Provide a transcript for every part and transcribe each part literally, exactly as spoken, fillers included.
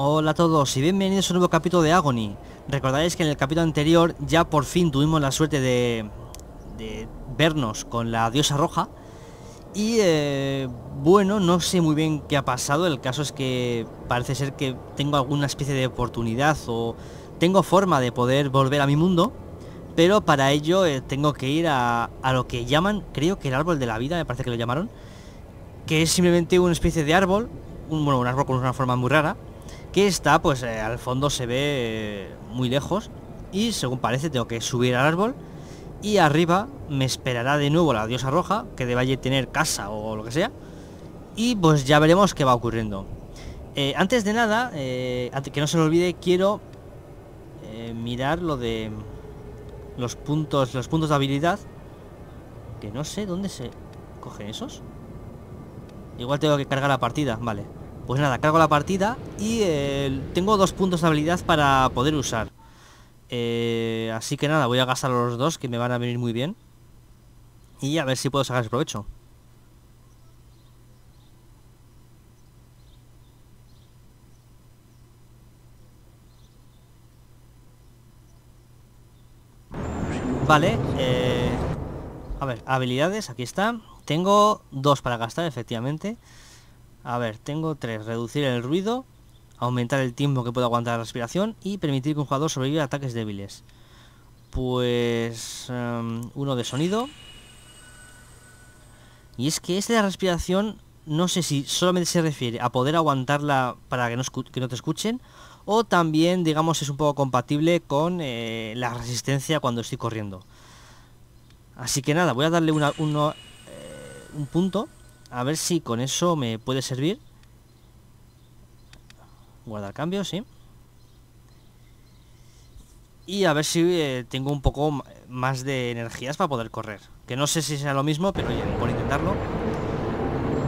Hola a todos y bienvenidos a un nuevo capítulo de Agony. Recordaréis que en el capítulo anterior ya por fin tuvimos la suerte de, de vernos con la diosa roja. Y eh, bueno, no sé muy bien qué ha pasado. El caso es que parece ser que tengo alguna especie de oportunidad o tengo forma de poder volver a mi mundo. Pero para ello eh, tengo que ir a, a lo que llaman, creo que el árbol de la vida, me parece que lo llamaron. Que es simplemente una especie de árbol, un, bueno, un árbol con una forma muy rara. Que está, pues eh, al fondo se ve eh, muy lejos. Y según parece tengo que subir al árbol. Y arriba me esperará de nuevo la diosa roja, que debe tener casa o lo que sea. Y pues ya veremos qué va ocurriendo. eh, Antes de nada, eh, que no se lo olvide, quiero eh, mirar lo de los puntos, los puntos de habilidad. Que no sé dónde se cogen esos. Igual tengo que cargar la partida, vale. Pues nada, cargo la partida y eh, tengo dos puntos de habilidad para poder usar. Eh, así que nada, voy a gastar los dos que me van a venir muy bien. Y a ver si puedo sacar el provecho. Vale, eh, a ver, habilidades, aquí está. Tengo dos para gastar, efectivamente. A ver, tengo tres. Reducir el ruido, aumentar el tiempo que puedo aguantar la respiración y permitir que un jugador sobreviva a ataques débiles. Pues... Um, uno de sonido. Y es que este de la respiración, no sé si solamente se refiere a poder aguantarla para que no, que no te escuchen, o también, digamos, es un poco compatible con eh, la resistencia cuando estoy corriendo. Así que nada, voy a darle una, uno, eh, un punto. A ver si con eso me puede servir. Guardar cambio, sí. Y a ver si eh, tengo un poco más de energías para poder correr. Que no sé si sea lo mismo, pero oye, por intentarlo.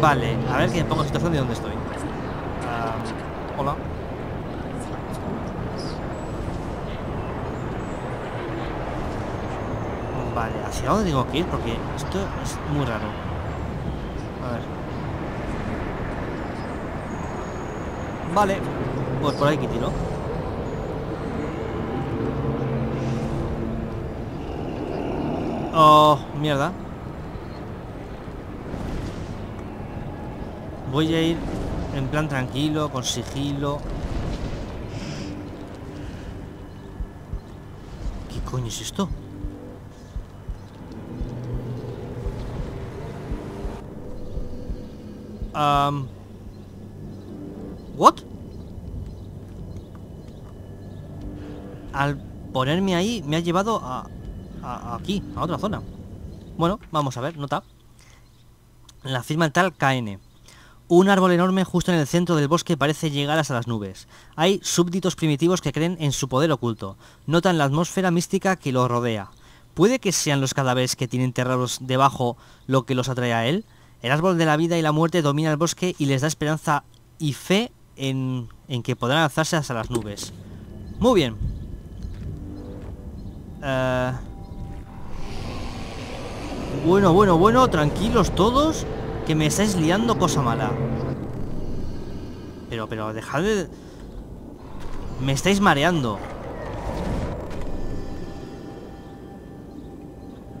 Vale, a ver que me pongo en situación de dónde estoy. uh, Hola. Vale, ¿hacia dónde tengo que ir? Porque esto es muy raro. A ver. Vale, pues por ahí que tiro. Oh, mierda. Voy a ir en plan tranquilo, con sigilo. ¿Qué coño es esto? Um, ¿What? Al ponerme ahí me ha llevado a, a, a aquí, a otra zona. Bueno, vamos a ver, nota. La firma tal K N. Un árbol enorme justo en el centro del bosque parece llegar hasta las nubes. Hay súbditos primitivos que creen en su poder oculto. Notan la atmósfera mística que lo rodea. ¿Puede que sean los cadáveres que tienen enterrados debajo lo que los atrae a él? El árbol de la vida y la muerte domina el bosque y les da esperanza y fe en, en que podrán alzarse hasta las nubes. Muy bien. Uh... Bueno, bueno, bueno, tranquilos todos, que me estáis liando cosa mala. Pero, pero, dejad de... Me estáis mareando.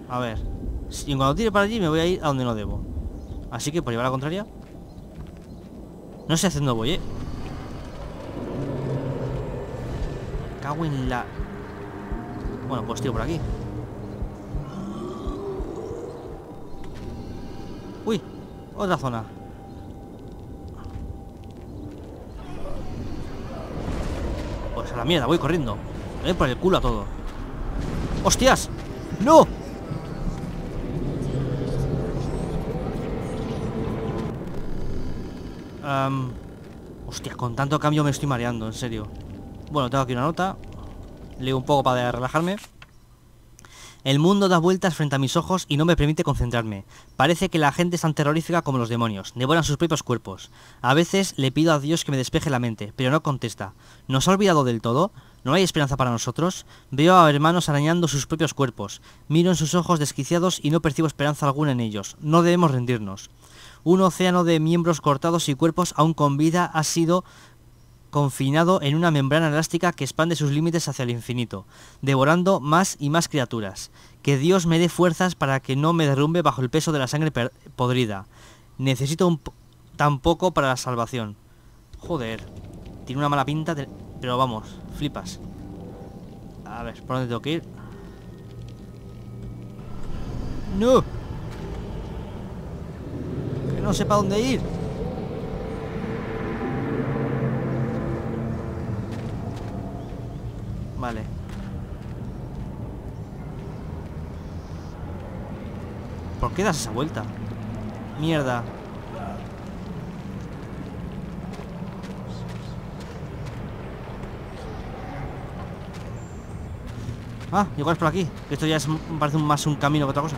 A ver. Si cuando tire para allí me voy a ir a donde no debo. Así que por llevar la contraria. No sé hacia dónde voy, eh. Cago en la... Bueno, pues tiro por aquí. Uy, otra zona. Pues a la mierda, voy corriendo. Me voy por el culo a todo. ¡Hostias! ¡No! Um, hostia, con tanto cambio me estoy mareando, en serio. Bueno, tengo aquí una nota. Leo un poco para relajarme. El mundo da vueltas frente a mis ojos y no me permite concentrarme. Parece que la gente es tan terrorífica como los demonios. Devoran sus propios cuerpos. A veces le pido a Dios que me despeje la mente, pero no contesta. ¿Nos ha olvidado del todo? ¿No hay esperanza para nosotros? Veo a hermanos arañando sus propios cuerpos. Miro en sus ojos desquiciados y no percibo esperanza alguna en ellos. No debemos rendirnos. Un océano de miembros cortados y cuerpos aún con vida ha sido confinado en una membrana elástica que expande sus límites hacia el infinito, devorando más y más criaturas. Que Dios me dé fuerzas para que no me derrumbe bajo el peso de la sangre podrida. Necesito un tan poco para la salvación. Joder, tiene una mala pinta, de... pero vamos, flipas. A ver, ¿por dónde tengo que ir? ¡No! Que no sepa dónde ir. Vale. ¿Por qué das esa vuelta? Mierda. Ah, igual es por aquí. Esto ya es, parece más un camino que otra cosa.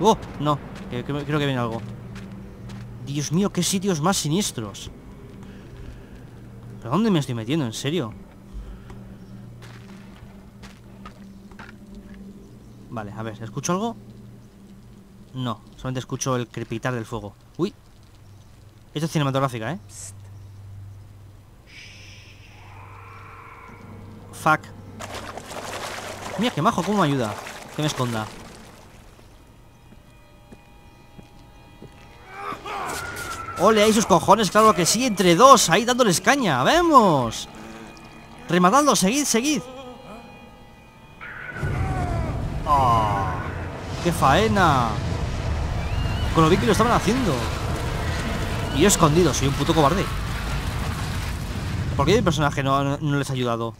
¡Oh! No, que, que, creo que viene algo. Dios mío, qué sitios más siniestros. ¿Pero dónde me estoy metiendo? ¿En serio? Vale, a ver, ¿escucho algo? No, solamente escucho el crepitar del fuego. ¡Uy! Esto es cinematográfica, ¿eh? Fuck. Mira, qué majo, cómo me ayuda. Que me esconda. Ole, ahí sus cojones, claro que sí, entre dos, ahí dándoles caña. ¡Vemos! Rematadlo, seguid, seguid. ¡Oh! ¡Qué faena! Con lo bien que lo estaban haciendo. Y yo escondido, soy un puto cobarde. ¿Por qué el personaje no, no, no les ha ayudado?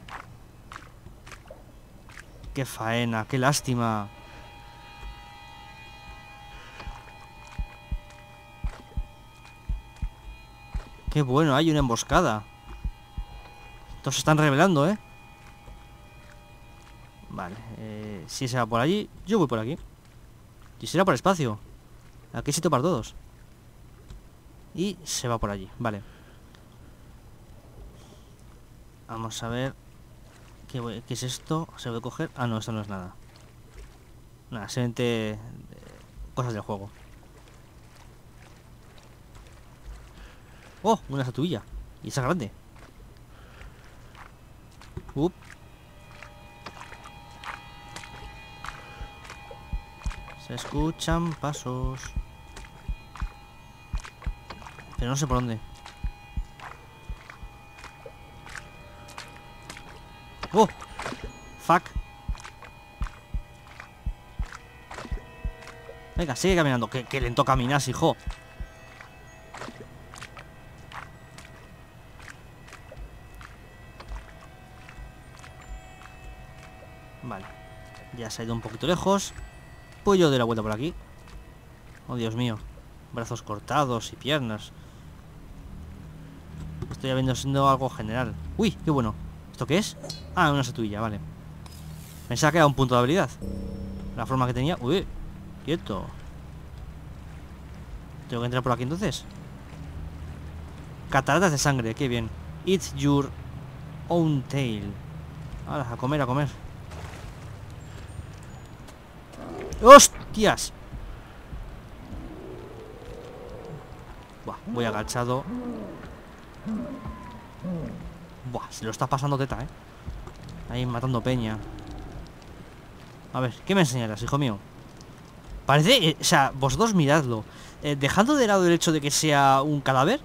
¡Qué faena! ¡Qué lástima! ¡Qué bueno! Hay una emboscada. Todos se están rebelando, ¿eh? Vale, eh, si se va por allí, yo voy por aquí. Y será por espacio. Aquí hay sitio para todos. Y se va por allí, vale. Vamos a ver. ¿Qué, voy, ¿Qué es esto? ¿Se puede coger? Ah, no, esto no es nada. Nada, simplemente cosas del juego. ¡Oh! Una estatuilla. Y esa grande. Up. Se escuchan pasos. Pero no sé por dónde. ¡Oh! ¡Fuck! Venga, sigue caminando. Que, que lento caminas, hijo. Vale. Ya se ha ido un poquito lejos. Pues yo doy la vuelta por aquí. Oh, Dios mío. Brazos cortados y piernas. Estoy ya viendo siendo algo general. ¡Uy! ¡Qué bueno! ¿Esto qué es? Ah, una estatuilla, vale. Pensaba que era un punto de habilidad. La forma que tenía... ¡Uy! Quieto. ¿Tengo que entrar por aquí entonces? Cataratas de sangre, qué bien. Eat your own tail. Ahora, a comer, a comer. ¡Hostias! Buah, voy agachado. Buah, se lo está pasando teta, eh. Ahí matando peña. A ver, ¿qué me enseñarás, hijo mío? Parece, eh, o sea, vosotros miradlo, eh, dejando de lado el hecho de que sea un cadáver.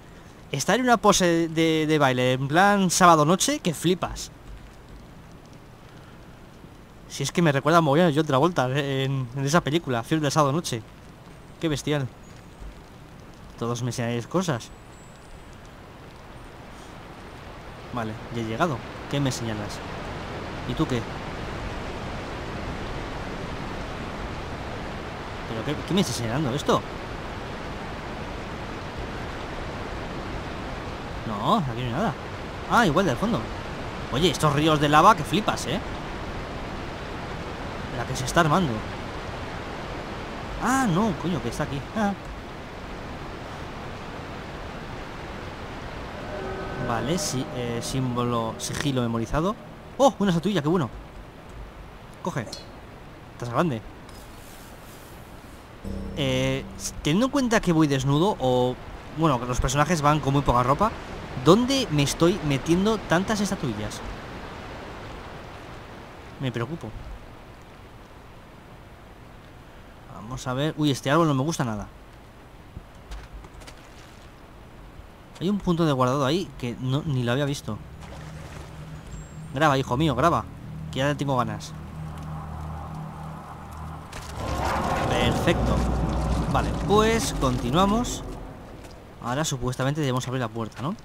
Está en una pose de, de baile, en plan sábado noche, que flipas. Si es que me recuerda muy bien a John Travolta en, en esa película, Fiebre del sábado noche. Qué bestial. Todos me enseñáis cosas. Vale, ya he llegado. ¿Qué me señalas? ¿Y tú qué? ¿Pero qué, qué me está señalando esto? No, aquí no hay nada. Ah, igual del fondo. Oye, estos ríos de lava que flipas, ¿eh? La que se está armando. Ah, no, coño, que está aquí. Ah. Vale, sí, eh, símbolo, sigilo memorizado. ¡Oh! Una estatuilla, qué bueno. Coge. Estás grande. Eh, teniendo en cuenta que voy desnudo o... Bueno, que los personajes van con muy poca ropa, ¿Dónde me estoy metiendo tantas estatuillas? Me preocupo. Vamos a ver... Uy, este árbol no me gusta nada. Hay un punto de guardado ahí que no, ni lo había visto. Graba, hijo mío, graba, que ya tengo ganas. Perfecto. Vale, pues continuamos. Ahora supuestamente debemos abrir la puerta, ¿no?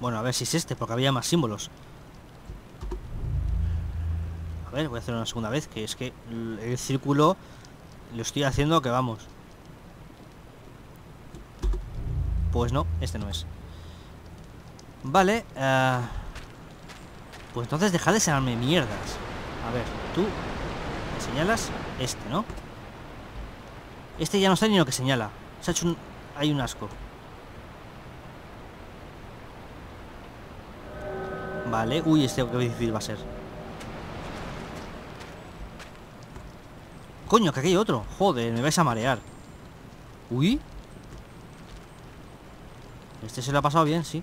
Bueno, a ver si es este, porque había más símbolos. A ver, voy a hacer una segunda vez, que es que el círculo lo estoy haciendo que vamos. Pues no, este no es. Vale, uh, pues entonces deja de serarme mierdas. A ver, tú me señalas este, ¿no? Este ya no sabe ni lo que señala. Se ha hecho un... hay un asco. Vale, uy, este que difícil va a ser. Coño, que aquí hay otro. Joder, me vais a marear. Uy. Este se lo ha pasado bien, sí.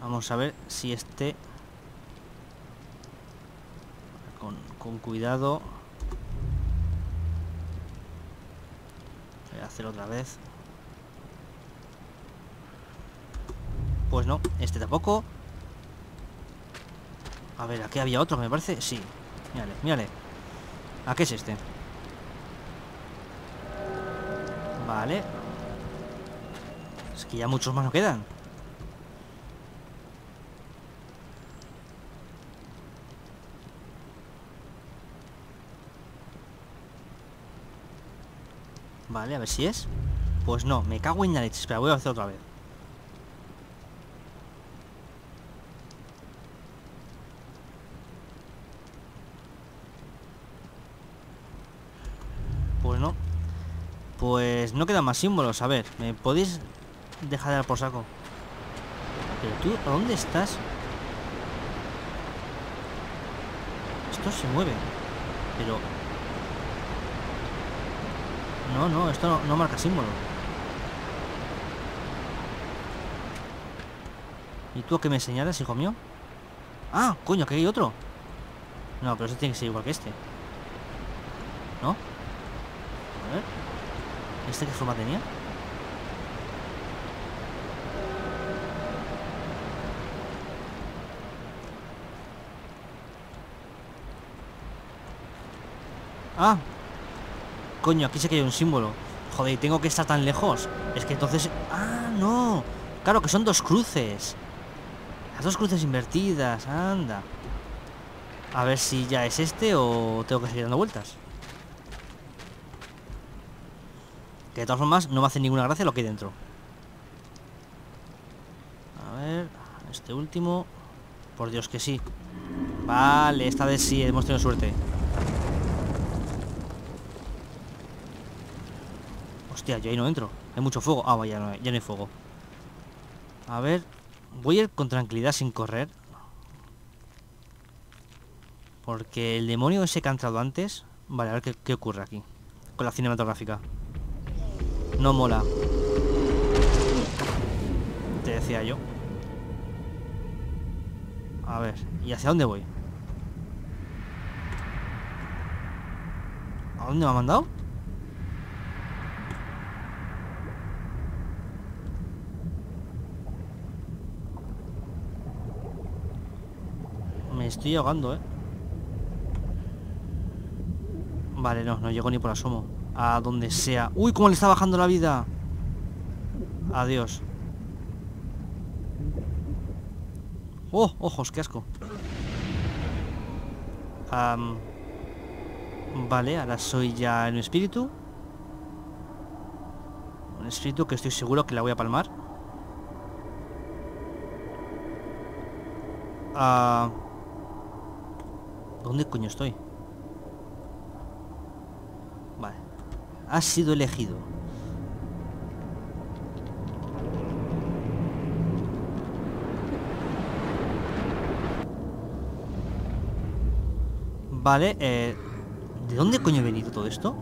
Vamos a ver si este... Con, con cuidado. Voy a hacer otra vez. Pues no, este tampoco. A ver, aquí había otro, me parece. Sí. Mírale, mírale. ¿A qué es este? Vale. Es que ya muchos más no quedan. Vale, a ver si es. Pues no, me cago en la leche. Espera, voy a hacer otra vez. Pues no quedan más símbolos. A ver, ¿me podéis dejar de dar por saco? Pero tú, ¿a dónde estás? Esto se mueve. Pero... No, no, esto no, no marca símbolo. ¿Y tú a qué me señalas, hijo mío? Ah, coño, que hay otro. No, pero ese tiene que ser igual que este, ¿no? A ver... ¿Este qué forma tenía? Ah, coño, aquí sí que hay un símbolo. Joder, y tengo que estar tan lejos. Es que entonces... Ah, no. Claro que son dos cruces. Las dos cruces invertidas, anda. A ver si ya es este o tengo que seguir dando vueltas. Que de todas formas no me hace ninguna gracia lo que hay dentro. A ver, este último. Por Dios que sí. Vale, esta vez sí, hemos tenido suerte. Hostia, yo ahí no entro. Hay mucho fuego. Ah, vaya, no hay, ya no hay fuego. A ver, voy a ir con tranquilidad sin correr. Porque el demonio ese que ha entrado antes... Vale, a ver qué, qué ocurre aquí. Con la cinematográfica. No mola. Te decía yo. A ver, ¿y hacia dónde voy? ¿A dónde me ha mandado? Me estoy ahogando, ¿eh? Vale, no, no llego ni por asomo. A donde sea. ¡Uy, cómo le está bajando la vida! Adiós. ¡Oh, ojos! ¡Qué asco! Um, vale, ahora soy ya un espíritu. Un espíritu que estoy seguro que la voy a palmar. Uh, ¿Dónde coño estoy? Has sido elegido. Vale, eh, ¿De dónde coño he venido todo esto?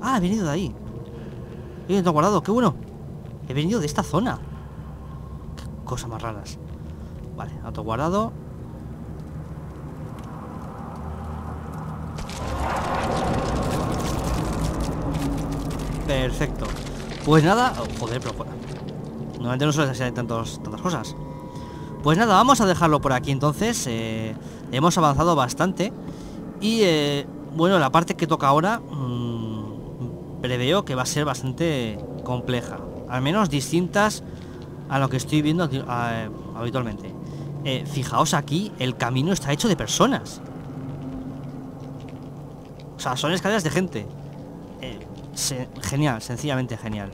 Ah, he venido de ahí. Eh, lo he guardado, qué bueno. He venido de esta zona. Qué cosas más raras. Vale, auto guardado. Perfecto. Pues nada, oh, joder, pero fuera. Normalmente no suele hacer tantos, tantas cosas. Pues nada, vamos a dejarlo por aquí entonces. eh, Hemos avanzado bastante. Y eh, bueno, la parte que toca ahora mmm, preveo que va a ser bastante compleja, al menos distintas a lo que estoy viendo aquí, a, eh, habitualmente. eh, Fijaos aquí, el camino está hecho de personas. O sea, son escaleras de gente. eh, se, Genial, sencillamente genial.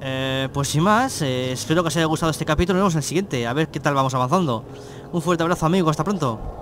Eh, pues sin más, eh, espero que os haya gustado este capítulo. Nos vemos en el siguiente, a ver qué tal vamos avanzando. Un fuerte abrazo, amigos, hasta pronto.